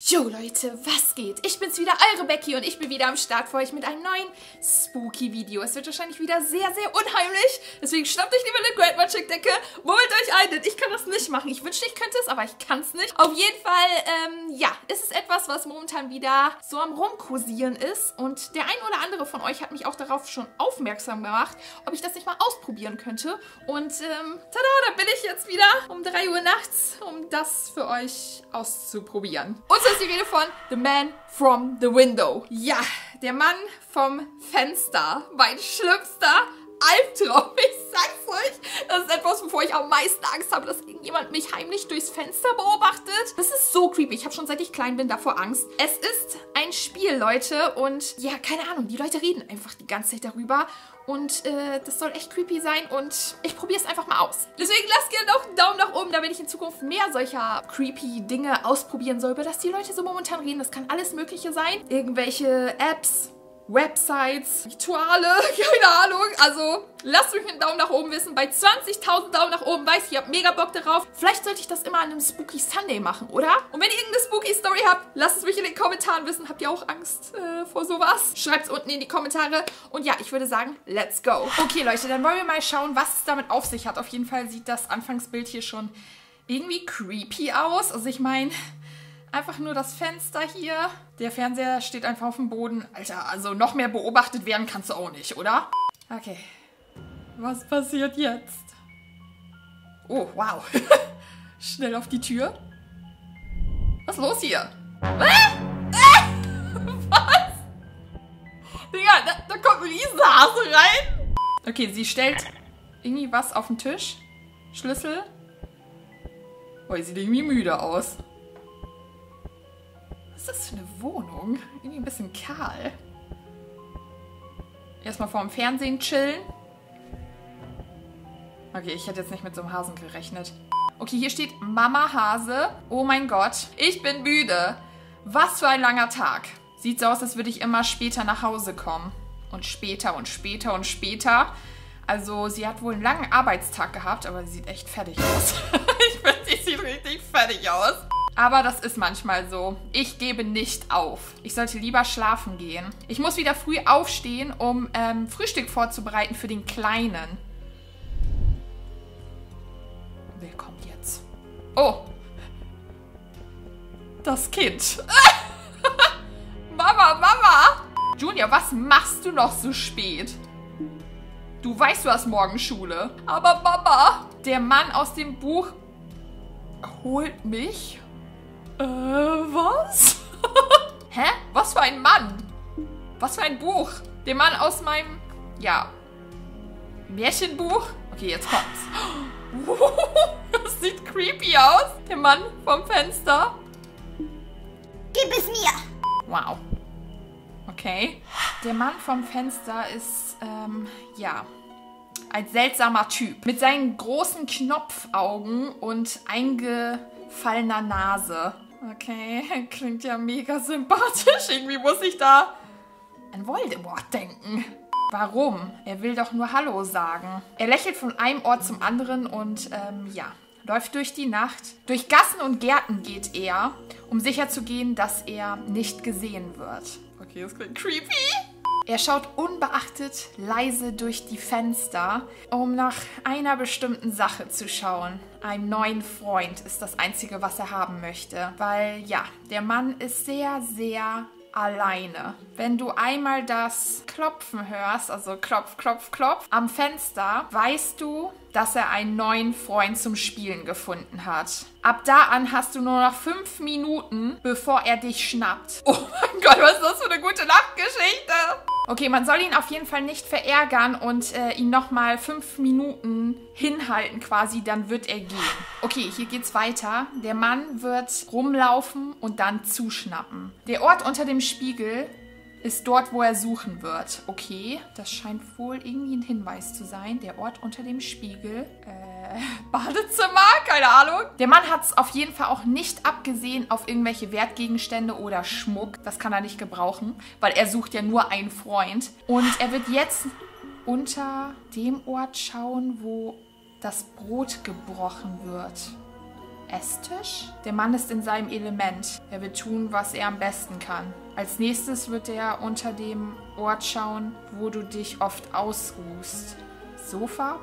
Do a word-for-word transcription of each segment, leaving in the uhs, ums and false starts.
Jo Leute, was geht? Ich bin's wieder, eure Becky, und ich bin wieder am Start für euch mit einem neuen Spooky-Video. Es wird wahrscheinlich wieder sehr, sehr unheimlich, deswegen schnappt euch lieber eine Great Magic-Decke, wollt euch einen, ich kann das nicht machen. Ich wünschte, ich könnte es, aber ich kann's nicht. Auf jeden Fall, ähm, ja, es ist etwas, was momentan wieder so am Rumkursieren ist, und der ein oder andere von euch hat mich auch darauf schon aufmerksam gemacht, ob ich das nicht mal ausprobieren könnte. Und, ähm, tada, da bin ich jetzt wieder um drei Uhr nachts, um das für euch auszuprobieren. Und das ist die Rede von The Man From The Window. Ja, der Mann vom Fenster. Mein schlimmster Albtraum. Ich sag's euch. Das ist etwas, wovor ich am meisten Angst habe, dass irgendjemand mich heimlich durchs Fenster beobachtet. Das ist so creepy. Ich habe schon seit ich klein bin davor Angst. Es ist ein Spiel, Leute. Und ja, keine Ahnung. Die Leute reden einfach die ganze Zeit darüber. Und äh, das soll echt creepy sein, und ich probiere es einfach mal aus. Deswegen lasst gerne noch einen Daumen nach oben, damit ich in Zukunft mehr solcher creepy Dinge ausprobieren soll, über das die Leute so momentan reden. Das kann alles Mögliche sein. Irgendwelche Apps, Websites, Rituale, keine Ahnung. Also lasst mich einen Daumen nach oben wissen. Bei zwanzigtausend Daumen nach oben weiß ich, ihr habt mega Bock darauf. Vielleicht sollte ich das immer an einem Spooky Sunday machen, oder? Und wenn ihr irgendeine Spooky Story habt, lasst es mich in den Kommentaren wissen. Habt ihr auch Angst äh, vor sowas? Schreibt es unten in die Kommentare. Und ja, ich würde sagen, let's go. Okay, Leute, dann wollen wir mal schauen, was es damit auf sich hat. Auf jeden Fall sieht das Anfangsbild hier schon irgendwie creepy aus. Also ich meine, einfach nur das Fenster hier. Der Fernseher steht einfach auf dem Boden. Alter, also noch mehr beobachtet werden kannst du auch nicht, oder? Okay. Was passiert jetzt? Oh, wow. Schnell auf die Tür. Was ist los hier? Ah! Ah! Was? Digga, da, da kommt ein Riesenhase rein. Okay, sie stellt irgendwie was auf den Tisch. Schlüssel. Oh, sie sieht irgendwie müde aus. Was ist das für eine Wohnung? Irgendwie ein bisschen kahl. Erstmal vorm Fernsehen chillen. Okay, ich hätte jetzt nicht mit so einem Hasen gerechnet. Okay, hier steht Mama Hase. Oh mein Gott, ich bin müde. Was für ein langer Tag. Sieht so aus, als würde ich immer später nach Hause kommen. Und später und später und später. Also sie hat wohl einen langen Arbeitstag gehabt, aber sie sieht echt fertig aus. Ich finde, sie sieht richtig fertig aus. Aber das ist manchmal so. Ich gebe nicht auf. Ich sollte lieber schlafen gehen. Ich muss wieder früh aufstehen, um ähm, Frühstück vorzubereiten für den Kleinen. Wer kommt jetzt? Oh. Das Kind. Mama, Mama. Junior, was machst du noch so spät? Du weißt, du hast morgen Schule. Aber Mama. Der Mann aus dem Buch holt mich. Äh, was? Hä? Was für ein Mann? Was für ein Buch? Der Mann aus meinem, ja, Märchenbuch? Okay, jetzt kommt's. Das sieht creepy aus. Der Mann vom Fenster. Gib es mir. Wow. Okay. Der Mann vom Fenster ist, ähm, ja, ein seltsamer Typ. Mit seinen großen Knopfaugen und eingefallener Nase. Okay, klingt ja mega sympathisch. Irgendwie muss ich da an Voldemort denken. Warum? Er will doch nur Hallo sagen. Er lächelt von einem Ort zum anderen und ähm, ja, läuft durch die Nacht. Durch Gassen und Gärten geht er, um sicherzugehen, dass er nicht gesehen wird. Okay, das klingt creepy. Er schaut unbeachtet leise durch die Fenster, um nach einer bestimmten Sache zu schauen. Einem neuen Freund ist das Einzige, was er haben möchte. Weil, ja, der Mann ist sehr, sehr alleine. Wenn du einmal das Klopfen hörst, also klopf, klopf, klopf, am Fenster, weißt du, dass er einen neuen Freund zum Spielen gefunden hat. Ab da an hast du nur noch fünf Minuten, bevor er dich schnappt. Oh mein Gott, was ist das für eine gute Nachtgeschichte? Okay, man soll ihn auf jeden Fall nicht verärgern und äh, ihn nochmal fünf Minuten hinhalten quasi, dann wird er gehen. Okay, hier geht's weiter. Der Mann wird rumlaufen und dann zuschnappen. Der Ort unter dem Spiegel ist dort, wo er suchen wird. Okay, das scheint wohl irgendwie ein Hinweis zu sein. Der Ort unter dem Spiegel. Äh, Badezimmer? Keine Ahnung. Der Mann hat es auf jeden Fall auch nicht abgesehen auf irgendwelche Wertgegenstände oder Schmuck. Das kann er nicht gebrauchen, weil er sucht ja nur einen Freund. Und er wird jetzt unter dem Ort schauen, wo das Brot gebrochen wird. Esstisch. Der Mann ist in seinem Element. Er wird tun, was er am besten kann. Als nächstes wird er unter dem Ort schauen, wo du dich oft ausruhst. Sofa?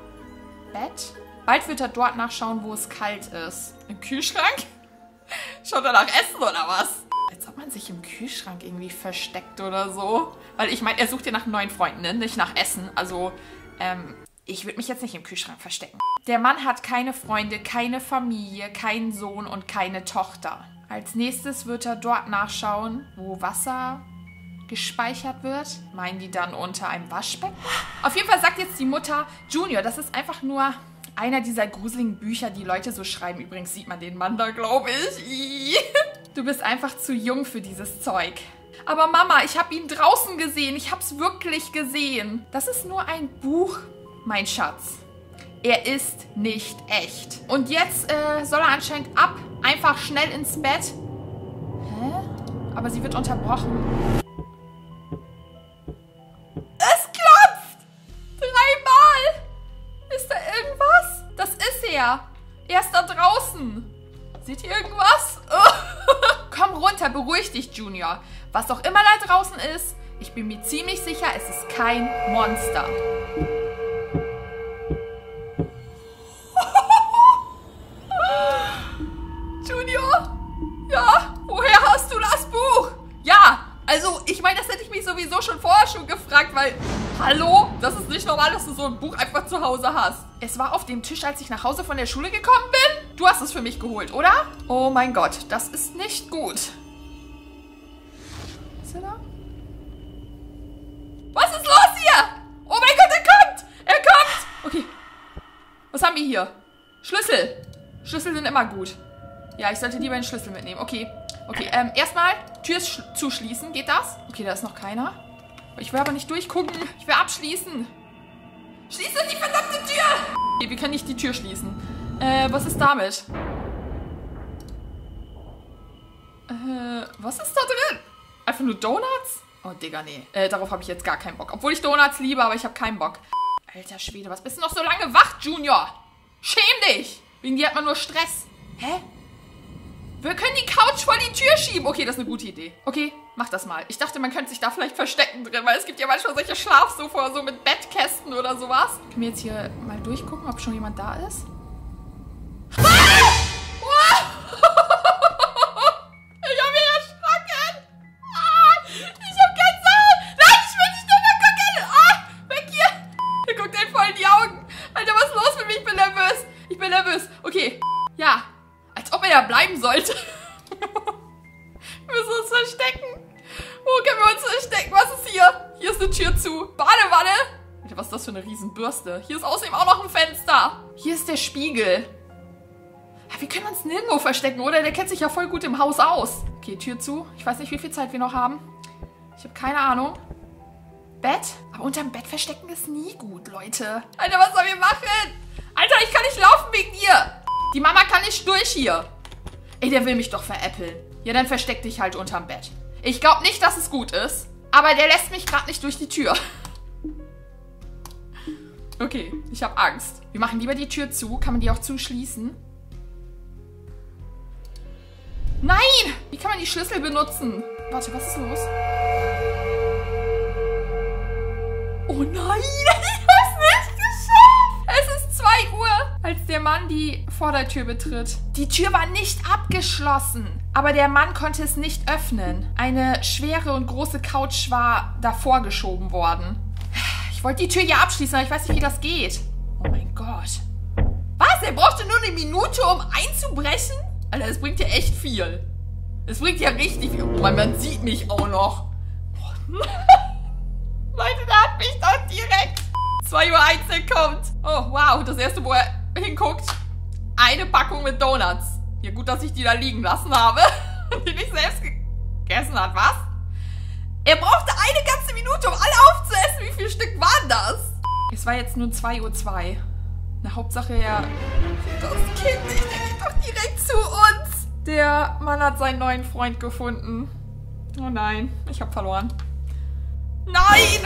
Bett? Bald wird er dort nachschauen, wo es kalt ist. Im Kühlschrank? Schaut er nach Essen oder was? Als ob man sich im Kühlschrank irgendwie versteckt oder so. Weil ich meine, er sucht ja nach neuen Freunden, nicht nach Essen. Also, ähm, ich würde mich jetzt nicht im Kühlschrank verstecken. Der Mann hat keine Freunde, keine Familie, keinen Sohn und keine Tochter. Als nächstes wird er dort nachschauen, wo Wasser gespeichert wird. Meinen die dann unter einem Waschbecken? Auf jeden Fall sagt jetzt die Mutter, Junior, das ist einfach nur einer dieser gruseligen Bücher, die Leute so schreiben. Übrigens sieht man den Mann da, glaube ich. Du bist einfach zu jung für dieses Zeug. Aber Mama, ich habe ihn draußen gesehen. Ich habe es wirklich gesehen. Das ist nur ein Buch, mein Schatz. Er ist nicht echt. Und jetzt äh, soll er anscheinend ab, einfach schnell ins Bett. Hä? Aber sie wird unterbrochen. Es klopft! Dreimal! Ist da irgendwas? Das ist er. Er ist da draußen. Seht ihr irgendwas? Komm runter, beruhig dich, Junior. Was auch immer da draußen ist, ich bin mir ziemlich sicher, es ist kein Monster. Junior? Ja? Woher hast du das Buch? Ja, also ich meine, das hätte ich mich sowieso schon vorher schon gefragt, weil, hallo, das ist nicht normal, dass du so ein Buch einfach zu Hause hast. Es war auf dem Tisch, als ich nach Hause von der Schule gekommen bin. Du hast es für mich geholt, oder? Oh mein Gott, das ist nicht gut. Ist er da? Was ist los hier? Oh mein Gott, er kommt! Er kommt! Okay. Was haben wir hier? Schlüssel. Schlüssel sind immer gut. Ja, ich sollte lieber den Schlüssel mitnehmen. Okay. Okay, ähm, erstmal Tür zuschließen. Geht das? Okay, da ist noch keiner. Ich will aber nicht durchgucken. Ich will abschließen. Schließe die verdammte Tür! Okay, wir können nicht die Tür schließen. Äh, was ist damit? Äh, was ist da drin? Einfach nur Donuts? Oh, Digga, nee. Äh, darauf habe ich jetzt gar keinen Bock. Obwohl ich Donuts liebe, aber ich habe keinen Bock. Alter Schwede, was bist du noch so lange wach, Junior? Schäm dich! Wegen dir hat man nur Stress. Hä? Wir können die Couch vor die Tür schieben. Okay, das ist eine gute Idee. Okay, mach das mal. Ich dachte, man könnte sich da vielleicht verstecken drin, weil es gibt ja manchmal solche Schlafsofa, so mit Bettkästen oder sowas. Können wir jetzt hier mal durchgucken, ob schon jemand da ist? Ah! Oh! Ich hab mich erschrocken. Ah! Ich hab Gänsehaut. Nein, ich will nicht drüber gucken. Ah! Weg hier. Er guckt einen voll in die Augen. Alter, was ist los mit mir? Ich bin nervös. Ich bin nervös. Okay. Ja. Als ob er da bleiben sollte. Wir müssen uns verstecken. Wo können wir uns verstecken? Was ist hier? Hier ist eine Tür zu. Badewanne. Alter, was ist das für eine Riesenbürste? Hier ist außerdem auch noch ein Fenster. Hier ist der Spiegel. Ja, wir können uns nirgendwo verstecken, oder? Der kennt sich ja voll gut im Haus aus. Okay, Tür zu. Ich weiß nicht, wie viel Zeit wir noch haben. Ich habe keine Ahnung. Bett? Aber unterm Bett verstecken ist nie gut, Leute. Alter, was sollen wir machen? Alter, ich kann nicht laufen wegen dir. Die Mama kann nicht durch hier. Ey, der will mich doch veräppeln. Ja, dann versteck dich halt unterm Bett. Ich glaube nicht, dass es gut ist. Aber der lässt mich gerade nicht durch die Tür. Okay, ich habe Angst. Wir machen lieber die Tür zu. Kann man die auch zuschließen? Nein! Wie kann man die Schlüssel benutzen? Warte, was ist los? Oh nein! Als der Mann die Vordertür betritt. Die Tür war nicht abgeschlossen, aber der Mann konnte es nicht öffnen. Eine schwere und große Couch war davor geschoben worden. Ich wollte die Tür hier abschließen, aber ich weiß nicht, wie das geht. Oh mein Gott. Was? Er brauchte nur eine Minute, um einzubrechen? Alter, das bringt ja echt viel. Das bringt ja richtig viel. Oh mein, man sieht mich auch noch. Oh. Leute, da hat mich doch direkt. zwei Uhr eins kommt. Oh, wow. Das erste, wo er hinguckt, eine Packung mit Donuts. Ja, gut, dass ich die da liegen lassen habe und die nicht selbst gegessen hat, was? Er brauchte eine ganze Minute, um alle aufzuessen. Wie viel Stück waren das? Es war jetzt nur zwei Uhr zwei. Na, Hauptsache, er sieht das Kind nicht. Der geht doch direkt zu uns. Der Mann hat seinen neuen Freund gefunden. Oh nein, ich habe verloren. Nein!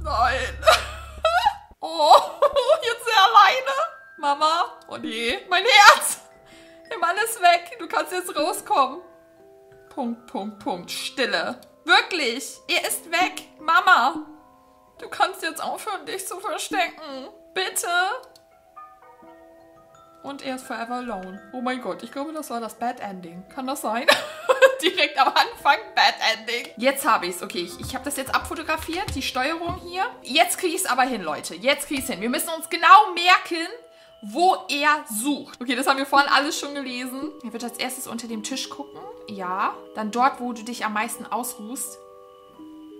Nein! Oh, jetzt sehr alleine. Mama. Oh nee, mein Herz. Nimm alles weg. Du kannst jetzt rauskommen. Punkt, Punkt, Punkt. Stille. Wirklich. Er ist weg. Mama. Du kannst jetzt aufhören, dich zu verstecken. Bitte. Und er ist forever alone. Oh mein Gott, ich glaube, das war das Bad Ending. Kann das sein? Direkt am Anfang Bad Ending. Jetzt habe ich es. Okay, ich, ich habe das jetzt abfotografiert, die Steuerung hier. Jetzt kriege ich es aber hin, Leute. Jetzt kriege ich es hin. Wir müssen uns genau merken, wo er sucht. Okay, das haben wir vorhin alles schon gelesen. Er wird als erstes unter dem Tisch gucken. Ja. Dann dort, wo du dich am meisten ausruhst.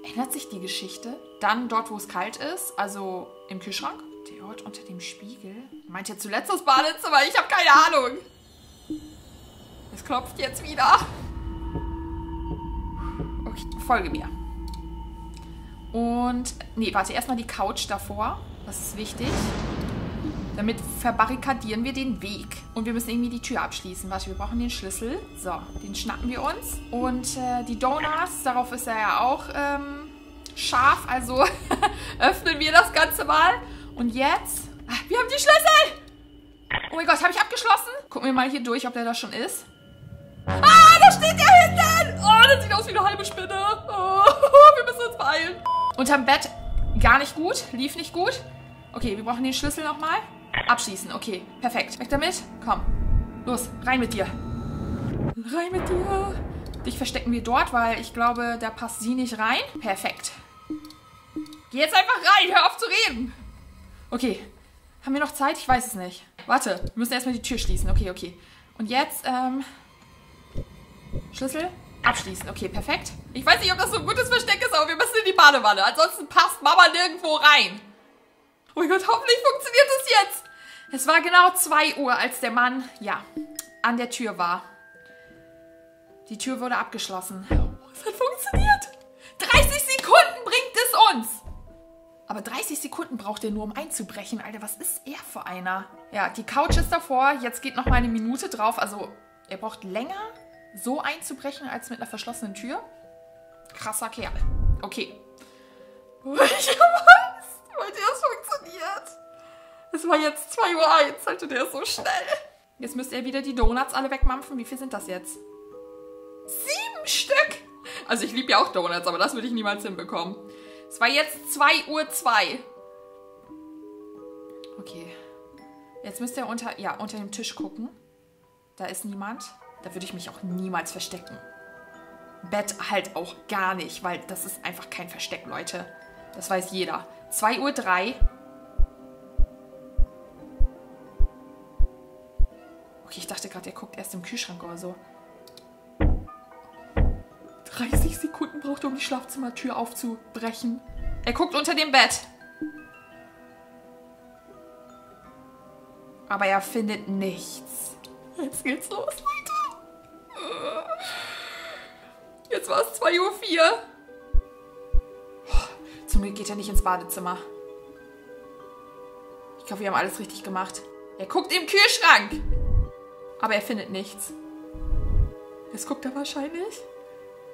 Ändert sich die Geschichte? Dann dort, wo es kalt ist. Also im Kühlschrank. Der Ort unter dem Spiegel. Meint ihr zuletzt das Badezimmer? Ich habe keine Ahnung. Es klopft jetzt wieder. Okay, folge mir. Und, nee, warte, erstmal die Couch davor. Das ist wichtig. Damit verbarrikadieren wir den Weg. Und wir müssen irgendwie die Tür abschließen. Warte, wir brauchen den Schlüssel. So, den schnappen wir uns. Und äh, die Donuts, darauf ist er ja auch ähm, scharf. Also öffnen wir das Ganze mal. Und jetzt... Ah, wir haben die Schlüssel! Oh mein Gott, habe ich abgeschlossen? Gucken wir mal hier durch, ob der da schon ist. Ah, da steht der hinten! Oh, das sieht aus wie eine halbe Spinne. Oh, wir müssen uns beeilen. Unterm Bett gar nicht gut, lief nicht gut. Okay, wir brauchen den Schlüssel nochmal. Abschließen, okay, perfekt. Weg damit, komm. Los, rein mit dir. Rein mit dir. Dich verstecken wir dort, weil ich glaube, da passt sie nicht rein. Perfekt. Geh jetzt einfach rein, hör auf zu reden. Okay, haben wir noch Zeit? Ich weiß es nicht. Warte, wir müssen erstmal die Tür schließen. Okay, okay. Und jetzt, ähm, Schlüssel abschließen. Okay, perfekt. Ich weiß nicht, ob das so ein gutes Versteck ist, aber wir müssen in die Badewanne. Ansonsten passt Mama nirgendwo rein. Oh mein Gott, hoffentlich funktioniert es jetzt. Es war genau zwei Uhr, als der Mann, ja, an der Tür war. Die Tür wurde abgeschlossen. Oh, es hat funktioniert. dreißig Sekunden bringt es uns. Aber dreißig Sekunden braucht er nur, um einzubrechen. Alter, was ist er für einer? Ja, die Couch ist davor. Jetzt geht noch mal eine Minute drauf. Also, er braucht länger, so einzubrechen, als mit einer verschlossenen Tür. Krasser Kerl. Okay. Ich hab Angst, weil das funktioniert. Es war jetzt zwei Uhr eins. Alter, der ist so schnell. Jetzt müsste er wieder die Donuts alle wegmampfen. Wie viel sind das jetzt? Sieben Stück! Also, ich liebe ja auch Donuts, aber das würde ich niemals hinbekommen. Es war jetzt zwei Uhr zwei. Okay. Jetzt müsst ihr unter, ja, unter dem Tisch gucken. Da ist niemand. Da würde ich mich auch niemals verstecken. Bett halt auch gar nicht, weil das ist einfach kein Versteck, Leute. Das weiß jeder. zwei Uhr drei. Okay, ich dachte gerade, er guckt erst im Kühlschrank oder so. dreißig Sekunden braucht, um die Schlafzimmertür aufzubrechen. Er guckt unter dem Bett. Aber er findet nichts. Jetzt geht's los, Leute. Jetzt war es zwei Uhr vier. Zum Glück geht er nicht ins Badezimmer. Ich glaube, wir haben alles richtig gemacht. Er guckt im Kühlschrank. Aber er findet nichts. Jetzt guckt er wahrscheinlich...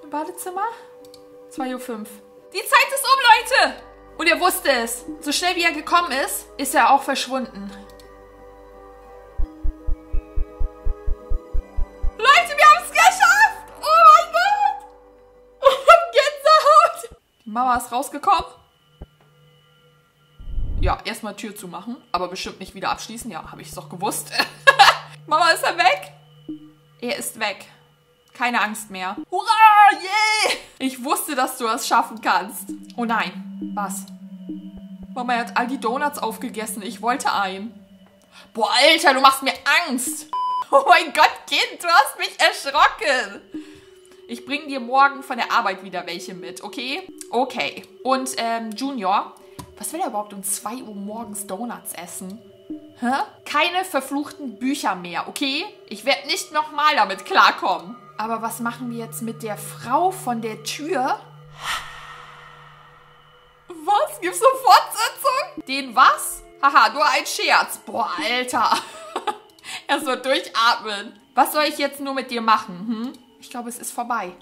Badezimmer? zwei Uhr fünf. Die Zeit ist um, Leute! Und er wusste es. So schnell wie er gekommen ist, ist er auch verschwunden. Leute, wir haben es geschafft! Oh mein Gott! Oh, Gänsehaut! Die Mama ist rausgekommen. Ja, erstmal Tür zumachen, aber bestimmt nicht wieder abschließen. Ja, habe ich es doch gewusst. Mama, ist er weg? Er ist weg. Keine Angst mehr. Hurra! Yeah! Ich wusste, dass du das schaffen kannst. Oh nein. Was? Mama, er hat all die Donuts aufgegessen. Ich wollte einen. Boah, Alter, du machst mir Angst. Oh mein Gott, Kind, du hast mich erschrocken. Ich bringe dir morgen von der Arbeit wieder welche mit, okay? Okay. Und, ähm, Junior, was will er überhaupt um zwei Uhr morgens Donuts essen? Hä? Keine verfluchten Bücher mehr, okay? Ich werde nicht nochmal damit klarkommen. Aber was machen wir jetzt mit der Frau von der Tür? Was? Gibt's eine Fortsetzung? Den was? Haha, nur ein Scherz. Boah, Alter. Erst mal durchatmen. Was soll ich jetzt nur mit dir machen, hm? Ich glaube, es ist vorbei.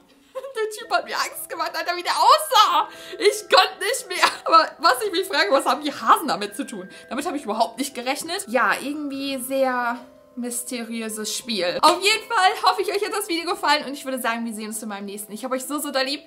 der Typ hat mir Angst gemacht, Alter, wie der aussah. Ich konnte nicht mehr. Aber was ich mich frage, was haben die Hasen damit zu tun? Damit habe ich überhaupt nicht gerechnet. Ja, irgendwie sehr mysteriöses Spiel. Auf jeden Fall hoffe ich, euch hat das Video gefallen und ich würde sagen, wir sehen uns in meinem nächsten. Ich habe euch so, so da lieb.